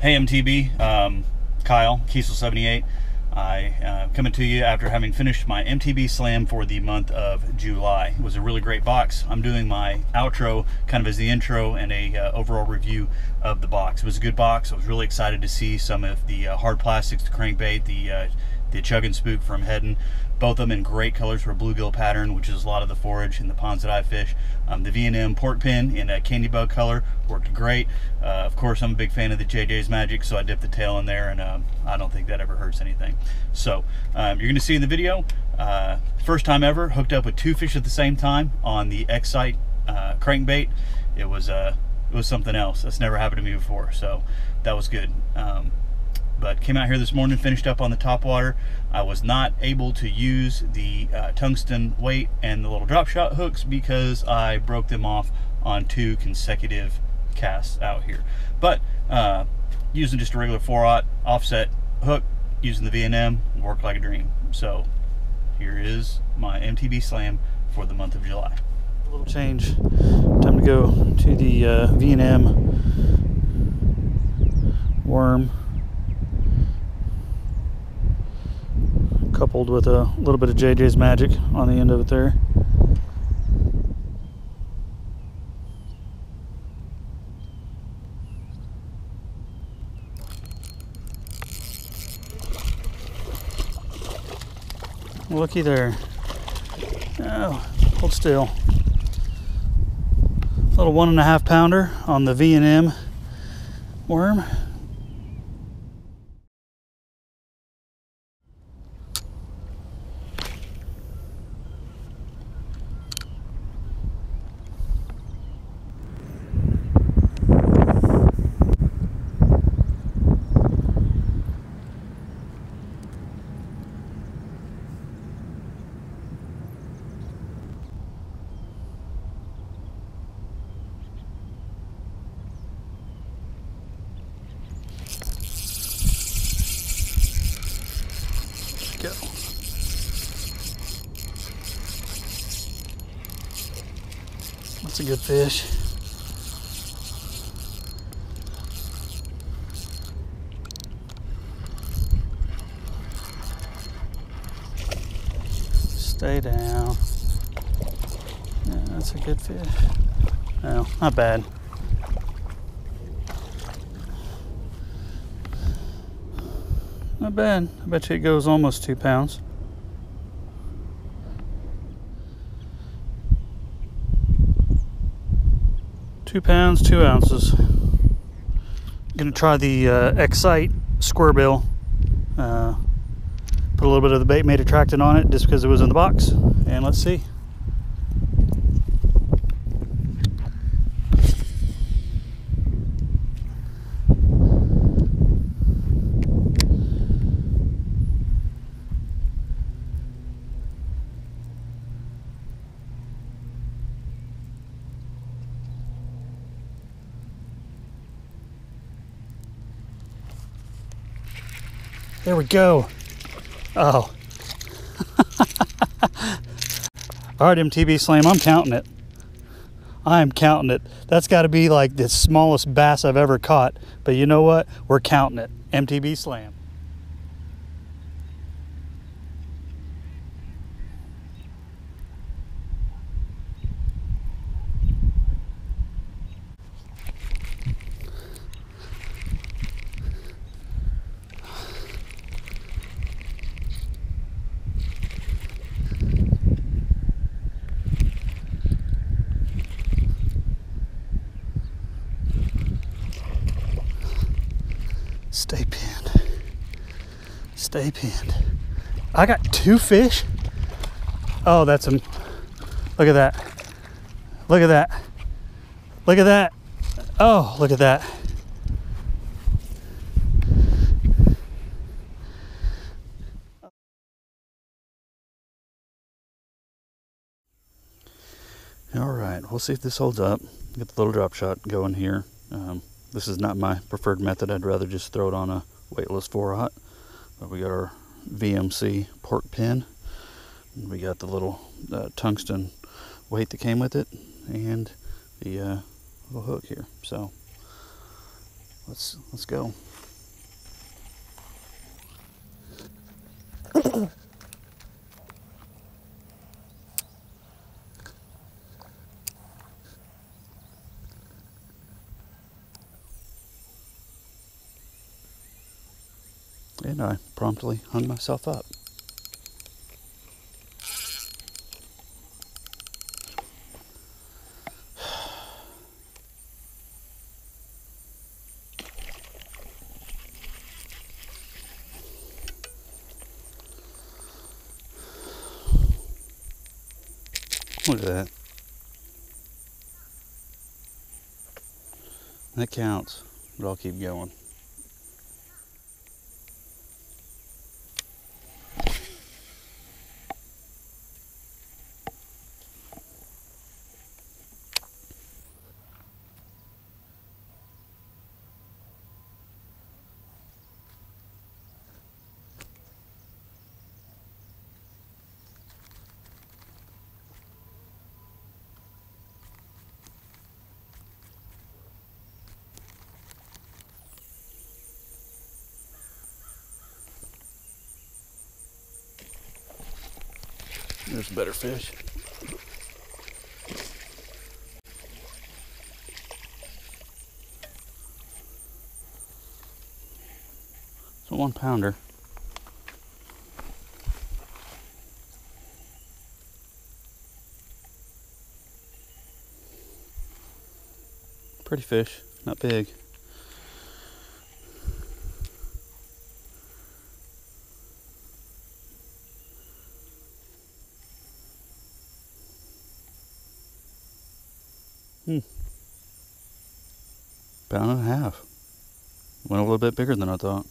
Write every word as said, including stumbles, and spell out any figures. Hey M T B, um, Kyle, Kiesel seventy-eight. I uh, coming to you after having finished my M T B slam for the month of July. It was a really great box. I'm doing my outro kind of as the intro and a uh, overall review of the box. It was a good box. I was really excited to see some of the uh, hard plastics, the crankbait, the uh, the Chug'n Spook from Heddon. Both of them in great colors for a bluegill pattern, which is a lot of the forage in the ponds that I fish. Um, the V and M Pork Pin in a Candybug color worked great. Uh, of course, I'm a big fan of the J J's Magic, so I dipped the tail in there, and um, I don't think that ever hurts anything. So um, you're gonna see in the video, uh, first time ever, hooked up with two fish at the same time on the Xcite uh, crankbait. It was, uh, it was something else. That's never happened to me before, so that was good. Um, But came out here this morning, finished up on the top water. I was not able to use the uh, tungsten weight and the little drop shot hooks because I broke them off on two consecutive casts out here. But uh, using just a regular four aught offset hook, using the V and M, worked like a dream. So here is my M T B slam for the month of July. A little change. Time to go to the uh, V and M worm, coupled with a little bit of J J's Magic on the end of it there. Looky there. Oh, hold still. Little one and a half pounder on the V and M worm. Go. That's a good fish. Stay down. Yeah, that's a good fish. No, not bad. Not bad. I bet you it goes almost two pounds. Two pounds, two ounces. I'm gonna try the uh, Xcite squarebill. Uh, put a little bit of the Bait Made attractant on it just because it was in the box, and let's see. There we go. Oh. All right, M T B slam, I'm counting it. I am counting it. That's got to be like the smallest bass I've ever caught. But you know what? We're counting it. M T B slam. Stay pinned. Stay pinned. I got two fish. Oh, that's a... Look at that. Look at that. Look at that. Oh, look at that. All right, we'll see if this holds up. Get the little drop shot going here. Um, This is not my preferred method. I'd rather just throw it on a weightless four aught. But we got our V M C pork pin. And we got the little uh, tungsten weight that came with it, and the uh, little hook here. So let's let's go. And I promptly hung myself up. Look at that. That counts, but I'll keep going. There's a better fish. It's a one pounder. Pretty fish, not big. Hmm. Pound and a half. Went a little bit bigger than I thought.